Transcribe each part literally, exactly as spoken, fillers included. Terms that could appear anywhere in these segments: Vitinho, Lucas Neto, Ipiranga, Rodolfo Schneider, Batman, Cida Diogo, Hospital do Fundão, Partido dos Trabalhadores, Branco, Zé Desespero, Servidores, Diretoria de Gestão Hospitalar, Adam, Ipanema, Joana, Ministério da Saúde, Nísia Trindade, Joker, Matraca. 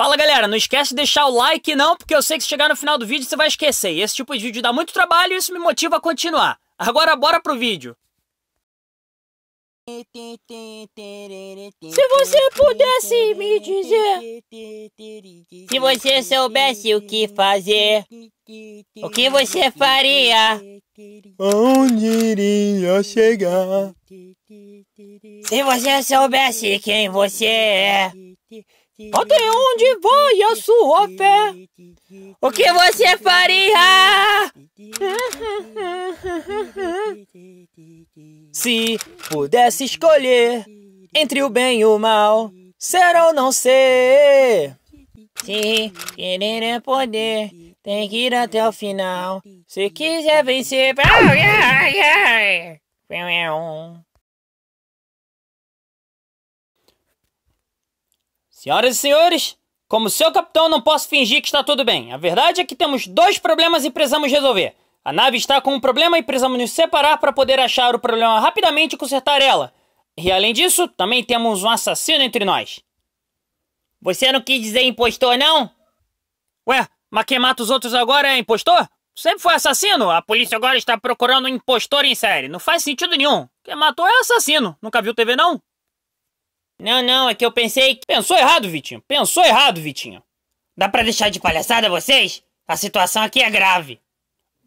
Fala galera, não esquece de deixar o like não, porque eu sei que se chegar no final do vídeo você vai esquecer. E esse tipo de vídeo dá muito trabalho e isso me motiva a continuar. Agora bora pro vídeo. Se você pudesse me dizer, se você soubesse o que fazer, o que você faria? Onde iria chegar? Se você soubesse quem você é, até onde vai a sua fé? O que você faria? Se pudesse escolher entre o bem e o mal, ser ou não ser. Se querer é poder, tem que ir até o final. Se quiser vencer... Senhoras e senhores, como seu capitão não posso fingir que está tudo bem. A verdade é que temos dois problemas e precisamos resolver. A nave está com um problema e precisamos nos separar para poder achar o problema rapidamente e consertar ela. E além disso, também temos um assassino entre nós. Você não quis dizer impostor, não? Ué, mas quem mata os outros agora é impostor? Sempre foi assassino. A polícia agora está procurando um impostor em série. Não faz sentido nenhum. Quem matou é assassino. Nunca viu T V, não? Não, não, é que eu pensei que... Pensou errado, Vitinho. Pensou errado, Vitinho. Dá pra deixar de palhaçada vocês? A situação aqui é grave.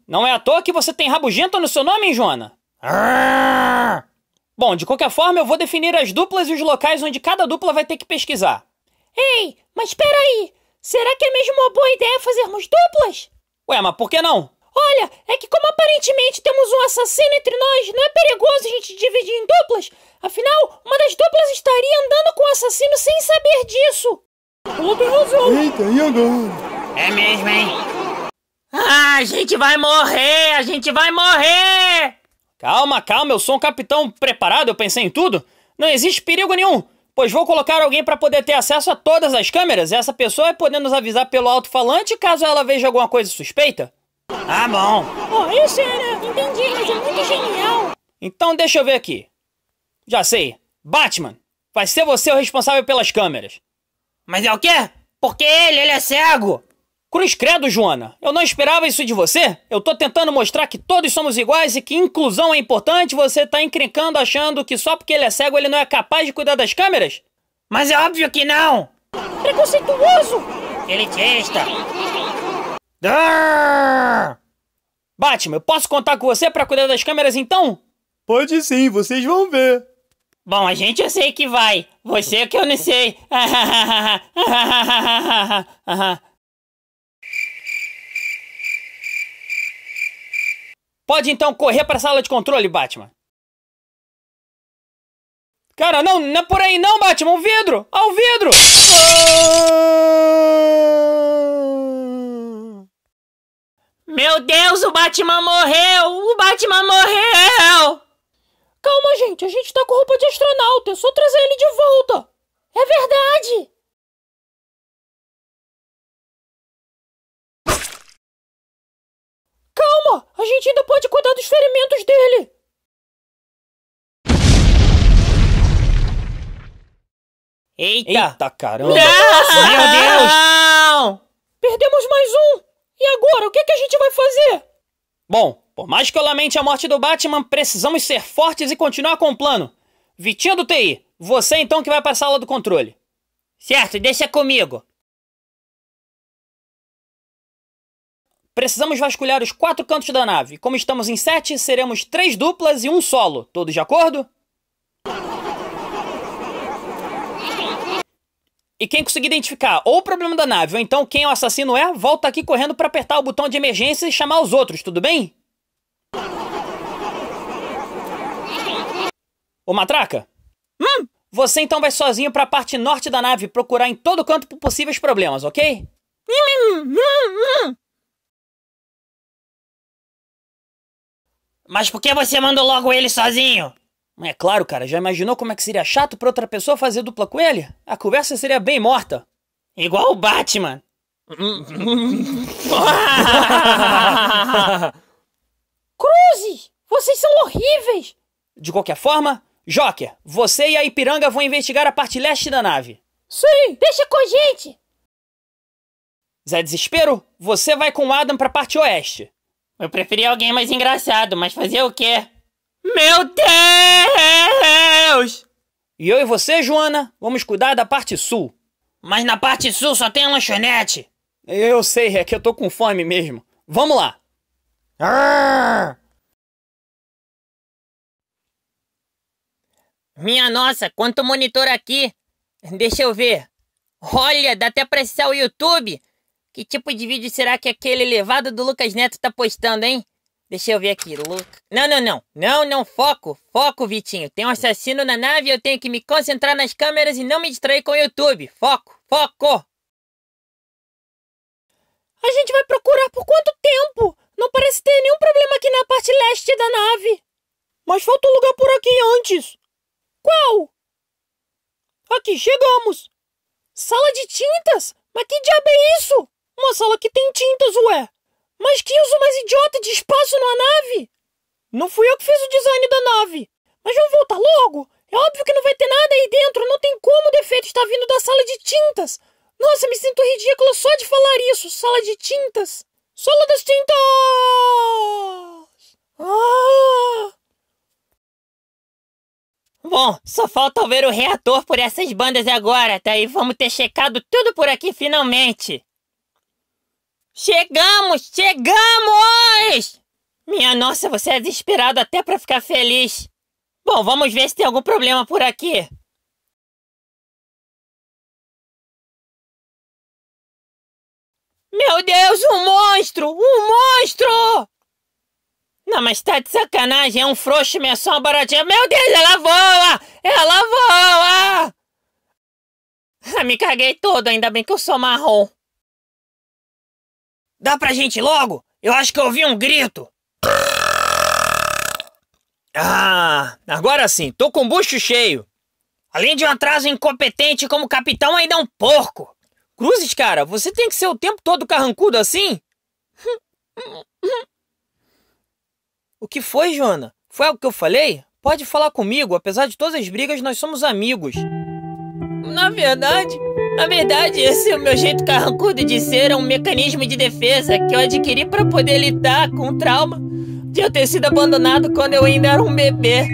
Não é à toa que você tem rabugenta no seu nome, hein, Joana? Arrr! Bom, de qualquer forma, eu vou definir as duplas e os locais onde cada dupla vai ter que pesquisar. Ei, mas peraí. Será que é mesmo uma boa ideia fazermos duplas? Ué, mas por que não? Olha, é que como aparentemente temos um assassino entre nós, não é perigoso a gente dividir em duplas? Afinal, uma das duplas estaria andando com o assassino sem saber disso. Ela tem razão. Eita, e agora? É mesmo, hein? Ah, a gente vai morrer, a gente vai morrer! Calma, calma, eu sou um capitão preparado, eu pensei em tudo. Não existe perigo nenhum, pois vou colocar alguém para poder ter acesso a todas as câmeras e essa pessoa vai poder nos avisar pelo alto-falante caso ela veja alguma coisa suspeita. Ah, bom. Oh, eu sei, né? Entendi, mas é muito genial. Então deixa eu ver aqui. Já sei. Batman, vai ser você o responsável pelas câmeras. Mas é o quê? Porque ele, ele é cego. Cruz credo, Joana. Eu não esperava isso de você. Eu tô tentando mostrar que todos somos iguais e que inclusão é importante. Você tá encrencando achando que só porque ele é cego ele não é capaz de cuidar das câmeras? Mas é óbvio que não. Preconceituoso. Ele testa. Batman, eu posso contar com você pra cuidar das câmeras então? Pode sim, vocês vão ver. Bom, a gente eu sei que vai. Você que eu não sei. Pode então correr pra sala de controle, Batman. Cara, não, não é por aí não, Batman. Um vidro! Ó, um vidro! Meu Deus, o Batman morreu! O Batman morreu! Calma, gente. A gente tá com roupa de astronauta. É só trazer ele de volta. É verdade! Calma! A gente ainda pode cuidar dos ferimentos dele. Eita! Eita, caramba! Não! Meu Deus! Não! Perdemos mais um! E agora, o que, é que a gente vai fazer? Bom, por mais que eu lamente a morte do Batman, precisamos ser fortes e continuar com o plano. Vitinho do T I, você então que vai para a sala do controle. Certo, deixa comigo. Precisamos vasculhar os quatro cantos da nave. Como estamos em sete, seremos três duplas e um solo. Todos de acordo? E quem conseguir identificar ou o problema da nave ou então quem o assassino é, volta aqui correndo pra apertar o botão de emergência e chamar os outros, tudo bem? Ô Matraca, hum, você então vai sozinho pra parte norte da nave procurar em todo canto por possíveis problemas, ok? Mas por que você mandou logo ele sozinho? É claro, cara, já imaginou como é que seria chato pra outra pessoa fazer dupla com ele? A conversa seria bem morta. Igual o Batman. Cruzes, vocês são horríveis. De qualquer forma, Joker, você e a Ipiranga vão investigar a parte leste da nave. Sim, deixa com a gente. Zé Desespero, você vai com o Adam pra parte oeste. Eu preferia alguém mais engraçado, mas fazer o quê? Meu Deus! E eu e você, Joana, vamos cuidar da parte sul. Mas na parte sul só tem lanchonete. Eu sei, é que eu tô com fome mesmo. Vamos lá. Arr! Minha nossa, quanto monitor aqui. Deixa eu ver. Olha, dá até pra acessar o YouTube. Que tipo de vídeo será que aquele elevado do Lucas Neto tá postando, hein? Deixa eu ver aqui, Lucas... Não, não, não. Não, não, foco. Foco, Vitinho. Tem um assassino na nave e eu tenho que me concentrar nas câmeras e não me distrair com o YouTube. Foco, foco. A gente vai procurar por quanto tempo? Não parece ter nenhum problema aqui na parte leste da nave. Mas falta um lugar por aqui antes. Qual? Aqui, chegamos. Sala de tintas? Mas que diabo é isso? Uma sala que tem tintas, ué. Mas que uso mais idiota de espaço numa nave? Não fui eu que fiz o design da nave. Mas vamos voltar logo. É óbvio que não vai ter nada aí dentro. Não tem como o defeito estar vindo da sala de tintas. Nossa, me sinto ridícula só de falar isso. Sala de tintas. Sala das tintas! Ah! Bom, só falta ver o reator por essas bandas agora. Daí vamos ter checado tudo por aqui finalmente. Chegamos! Chegamos! Minha nossa, você é desesperado até pra ficar feliz. Bom, vamos ver se tem algum problema por aqui. Meu Deus, um monstro! Um monstro! Não, mas tá de sacanagem, é um frouxo, minha só uma baratinha. Meu Deus, ela voa! Ela voa! Ah, me caguei todo, ainda bem que eu sou marrom. Dá pra gente logo? Eu acho que eu ouvi um grito. Ah, agora sim, tô com o bucho cheio. Além de um atraso incompetente como capitão, ainda é um porco. Cruzes, cara, você tem que ser o tempo todo carrancudo assim? O que foi, Joana? Foi algo que eu falei? Pode falar comigo, apesar de todas as brigas, nós somos amigos. Na verdade... Na verdade, esse é o meu jeito carrancudo de ser, é um mecanismo de defesa que eu adquiri para poder lidar com o trauma de eu ter sido abandonado quando eu ainda era um bebê.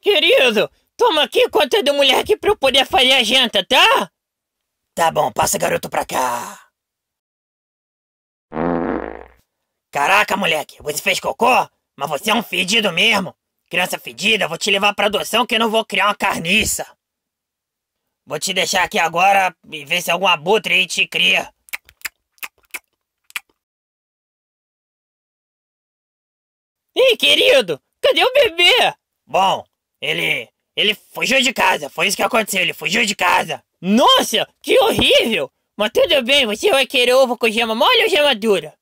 Querido, toma aqui conta do moleque pra eu poder fazer a janta, tá? Tá bom, passa garoto pra cá. Caraca, moleque, você fez cocô? Mas você é um fedido mesmo. Criança fedida, vou te levar pra adoção que eu não vou criar uma carniça. Vou te deixar aqui agora e ver se algum abutre aí te cria. Ei, querido, cadê o bebê? Bom, ele... ele fugiu de casa, foi isso que aconteceu, ele fugiu de casa. Nossa, que horrível! Mas tudo bem, você vai querer ovo com gema mole ou gema dura?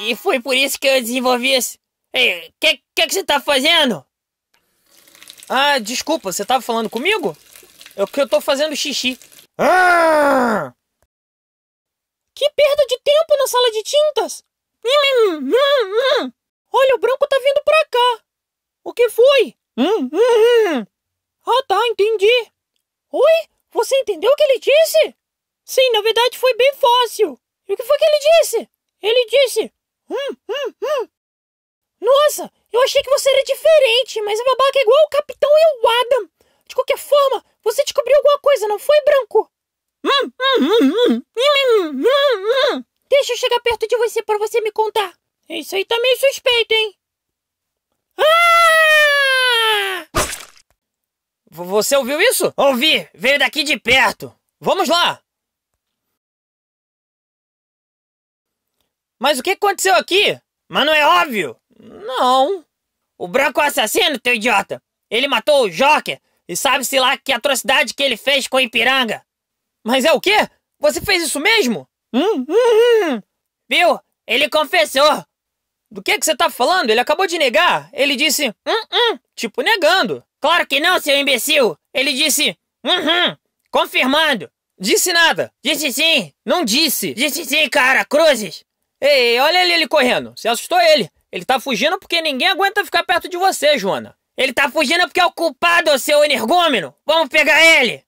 E foi por isso que eu desenvolvi esse... Ei, o que, que que você tá fazendo? Ah, desculpa, você tava falando comigo? É que eu tô fazendo xixi. Ah! Que perda de tempo na sala de tintas! Hum, hum, hum. Olha, o Branco tá vindo pra cá. O que foi? Hum, hum, hum. Ah, tá, entendi. Oi? Você entendeu o que ele disse? Sim, na verdade foi bem fácil. E o que foi que ele disse? Ele disse... Hum, hum, hum. Nossa, eu achei que você era diferente, mas a babaca é igual o Capitão e o Adam. De qualquer forma, você descobriu alguma coisa, não foi, Branco? Hum, hum, hum, hum, hum, hum, hum. Deixa eu chegar perto de você pra você me contar. Isso aí tá meio suspeito, hein? Ah! Você ouviu isso? Ouvi, veio daqui de perto. Vamos lá. Mas o que aconteceu aqui? Mas não é óbvio. Não. O Branco é assassino, teu idiota. Ele matou o Joker e sabe-se lá que atrocidade que ele fez com o Ipiranga. Mas é o quê? Você fez isso mesmo? Hum, hum, hum. Viu? Ele confessou. Do que que você tá falando? Ele acabou de negar. Ele disse, hum, hum, tipo negando. Claro que não, seu imbecil. Ele disse, hum, hum, confirmando. Disse nada. Disse sim. Não disse. Disse sim, cara, cruzes. Ei, olha ali ele correndo. Você assustou ele. Ele tá fugindo porque ninguém aguenta ficar perto de você, Joana. Ele tá fugindo porque é o culpado, seu energúmeno! Vamos pegar ele!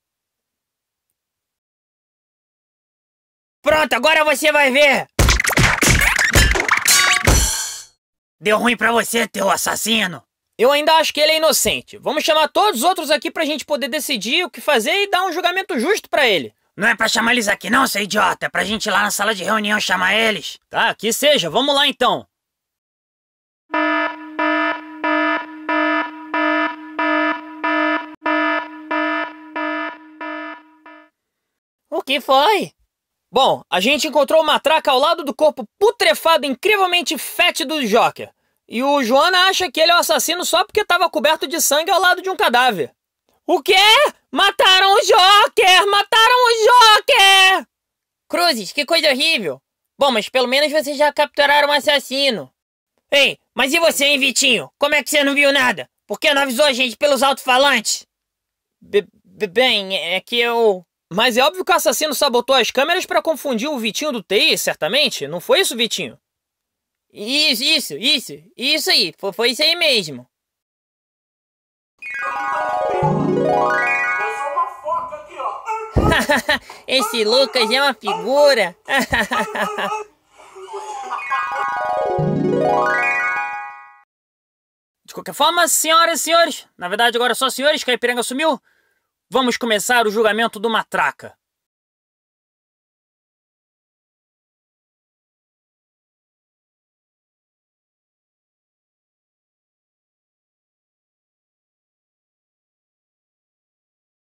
Pronto, agora você vai ver! Deu ruim pra você, teu assassino! Eu ainda acho que ele é inocente. Vamos chamar todos os outros aqui pra gente poder decidir o que fazer e dar um julgamento justo pra ele. Não é pra chamar eles aqui não, seu idiota. É pra gente ir lá na sala de reunião chamar eles. Tá, que seja. Vamos lá então. O que foi? Bom, a gente encontrou o Matraca ao lado do corpo putrefado incrivelmente fétido do Joker. E o Joana acha que ele é um assassino só porque estava coberto de sangue ao lado de um cadáver. O quê? Mataram o Joker! Mataram o Joker! Cruzes, que coisa horrível. Bom, mas pelo menos vocês já capturaram um assassino. Ei, mas e você, hein, Vitinho? Como é que você não viu nada? Por que não avisou a gente pelos alto-falantes? Bem, é que eu... Mas é óbvio que o assassino sabotou as câmeras para confundir o Vitinho do T I, certamente. Não foi isso, Vitinho? Isso, isso, isso, isso aí, foi, foi isso aí mesmo. Esse Lucas é uma figura. De qualquer forma, senhoras e senhores, na verdade agora só senhores, que a Ipiranga sumiu, vamos começar o julgamento do Matraca.